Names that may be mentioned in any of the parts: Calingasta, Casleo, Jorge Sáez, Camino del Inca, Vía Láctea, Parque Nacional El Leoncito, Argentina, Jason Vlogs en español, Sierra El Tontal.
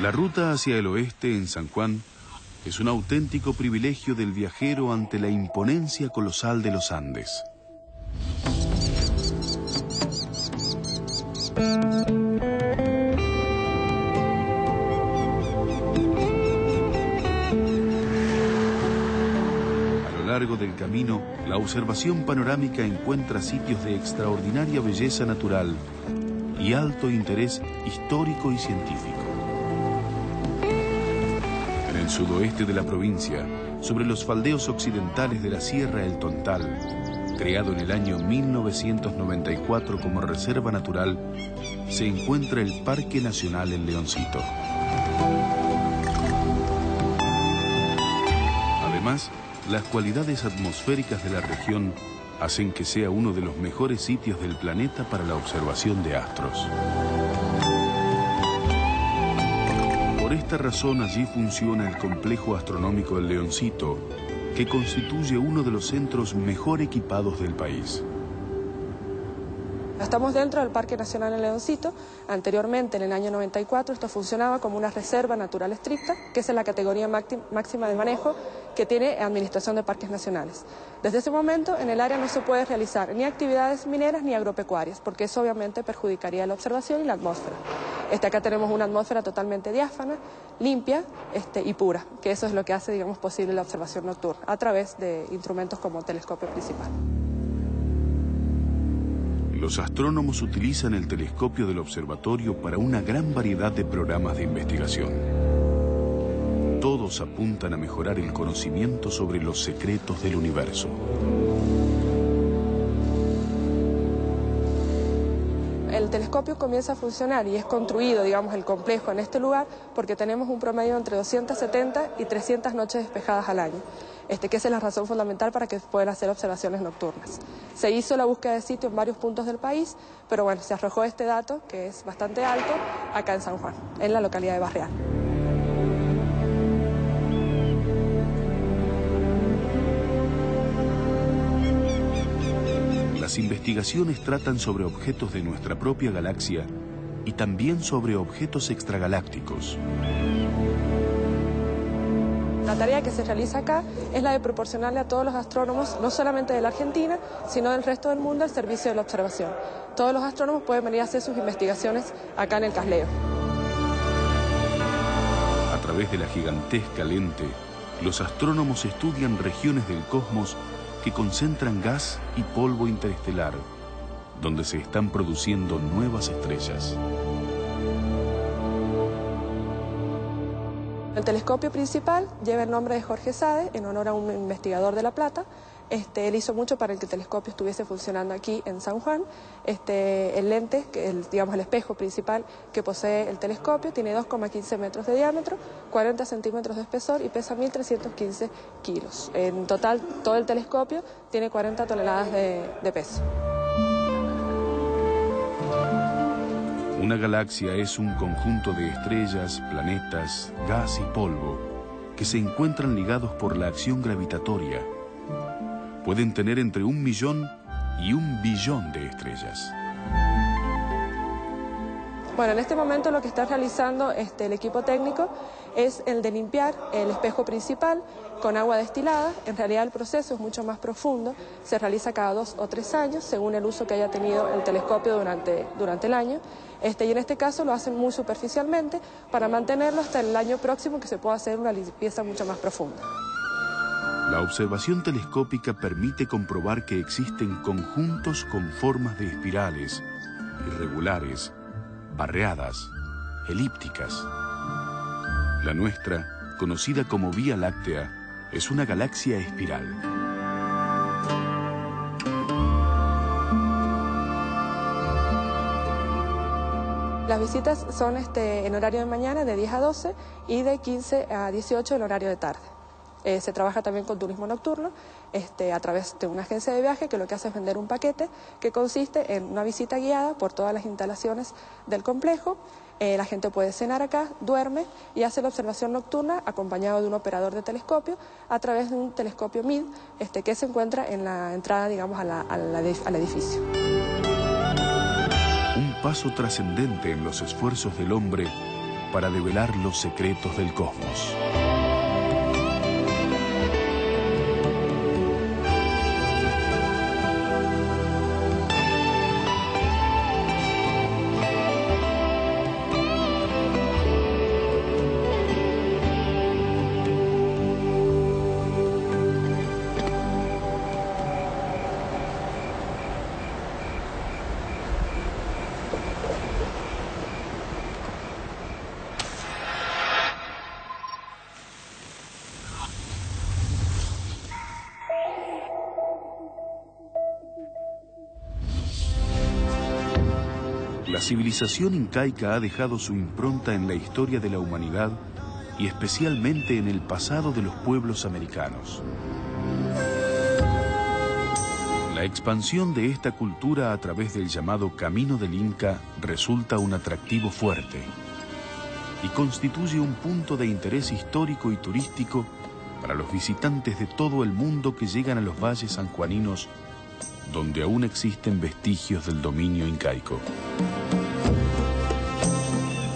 La ruta hacia el oeste en San Juan es un auténtico privilegio del viajero ante la imponencia colosal de los Andes. A lo largo del camino, la observación panorámica encuentra sitios de extraordinaria belleza natural y alto interés histórico y científico. En el sudoeste de la provincia, sobre los faldeos occidentales de la Sierra El Tontal, creado en el año 1994 como reserva natural, se encuentra el Parque Nacional El Leoncito. Además, las cualidades atmosféricas de la región hacen que sea uno de los mejores sitios del planeta para la observación de astros. Por esta razón allí funciona el complejo astronómico El Leoncito, que constituye uno de los centros mejor equipados del país. Estamos dentro del Parque Nacional El Leoncito. Anteriormente, en el año 94, esto funcionaba como una reserva natural estricta, que es la categoría máxima de manejo que tiene Administración de Parques Nacionales. Desde ese momento, en el área no se puede realizar ni actividades mineras ni agropecuarias, porque eso obviamente perjudicaría la observación y la atmósfera. Acá tenemos una atmósfera totalmente diáfana, limpia y pura, que eso es lo que hace, digamos, posible la observación nocturna, a través de instrumentos como telescopio principal. Los astrónomos utilizan el telescopio del observatorio para una gran variedad de programas de investigación. Todos apuntan a mejorar el conocimiento sobre los secretos del universo. El telescopio comienza a funcionar y es construido, digamos, el complejo en este lugar porque tenemos un promedio entre 270 y 300 noches despejadas al año. Que esa es la razón fundamental para que puedan hacer observaciones nocturnas. Se hizo la búsqueda de sitio en varios puntos del país, pero bueno, se arrojó este dato, que es bastante alto, acá en San Juan, en la localidad de Barreal. Las investigaciones tratan sobre objetos de nuestra propia galaxia y también sobre objetos extragalácticos. La tarea que se realiza acá es la de proporcionarle a todos los astrónomos, no solamente de la Argentina, sino del resto del mundo, el servicio de la observación. Todos los astrónomos pueden venir a hacer sus investigaciones acá en el Casleo. A través de la gigantesca lente, los astrónomos estudian regiones del cosmos que concentran gas y polvo interestelar, donde se están produciendo nuevas estrellas. El telescopio principal lleva el nombre de Jorge Sáez, en honor a un investigador de La Plata. Él hizo mucho para que el telescopio estuviese funcionando aquí en San Juan. El lente, digamos el espejo principal que posee el telescopio, tiene 2,15 metros de diámetro, 40 centímetros de espesor y pesa 1.315 kilos. En total, todo el telescopio tiene 40 toneladas de peso. Una galaxia es un conjunto de estrellas, planetas, gas y polvo que se encuentran ligados por la acción gravitatoria. Pueden tener entre 1 millón y 1 billón de estrellas. Bueno, en este momento lo que está realizando el equipo técnico es el de limpiar el espejo principal con agua destilada. En realidad el proceso es mucho más profundo, se realiza cada 2 o 3 años según el uso que haya tenido el telescopio durante el año. Y en este caso lo hacen muy superficialmente para mantenerlo hasta el año próximo que se pueda hacer una limpieza mucho más profunda. La observación telescópica permite comprobar que existen conjuntos con formas de espirales, irregulares, barreadas, elípticas. La nuestra, conocida como Vía Láctea, es una galaxia espiral. Las visitas son en horario de mañana de 10 a 12 y de 15 a 18 en horario de tarde. Se trabaja también con turismo nocturno a través de una agencia de viaje que lo que hace es vender un paquete que consiste en una visita guiada por todas las instalaciones del complejo. La gente puede cenar acá, duerme y hace la observación nocturna acompañado de un operador de telescopio a través de un telescopio MID que se encuentra en la entrada, digamos, al edificio. Un paso trascendente en los esfuerzos del hombre para develar los secretos del cosmos. La civilización incaica ha dejado su impronta en la historia de la humanidad y especialmente en el pasado de los pueblos americanos. La expansión de esta cultura a través del llamado Camino del Inca resulta un atractivo fuerte y constituye un punto de interés histórico y turístico para los visitantes de todo el mundo que llegan a los valles sanjuaninos, donde aún existen vestigios del dominio incaico.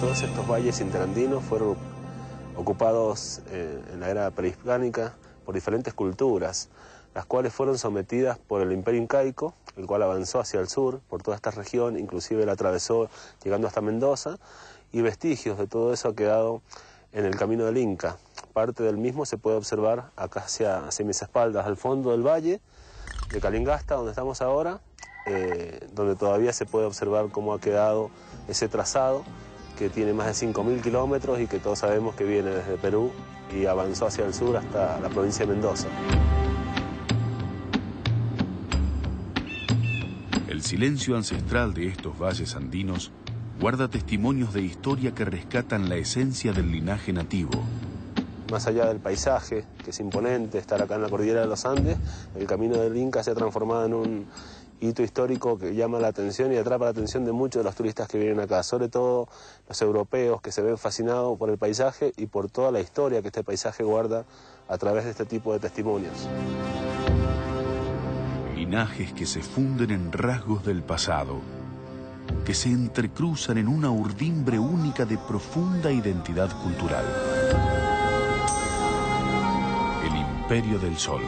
Todos estos valles interandinos fueron ocupados en la era prehispánica por diferentes culturas, las cuales fueron sometidas por el Imperio Incaico, el cual avanzó hacia el sur por toda esta región, inclusive la atravesó llegando hasta Mendoza, y vestigios de todo eso ha quedado en el Camino del Inca. Parte del mismo se puede observar acá hacia mis espaldas, al fondo del valle de Calingasta, donde estamos ahora, donde todavía se puede observar cómo ha quedado ese trazado que tiene más de 5.000 kilómetros y que todos sabemos que viene desde Perú y avanzó hacia el sur hasta la provincia de Mendoza. El silencio ancestral de estos valles andinos guarda testimonios de historia que rescatan la esencia del linaje nativo. Más allá del paisaje, que es imponente, estar acá en la cordillera de los Andes, el Camino del Inca se ha transformado en un hito histórico que llama la atención y atrapa la atención de muchos de los turistas que vienen acá, sobre todo los europeos que se ven fascinados por el paisaje y por toda la historia que este paisaje guarda a través de este tipo de testimonios. Linajes que se funden en rasgos del pasado, que se entrecruzan en una urdimbre única de profunda identidad cultural. Imperio del Sol.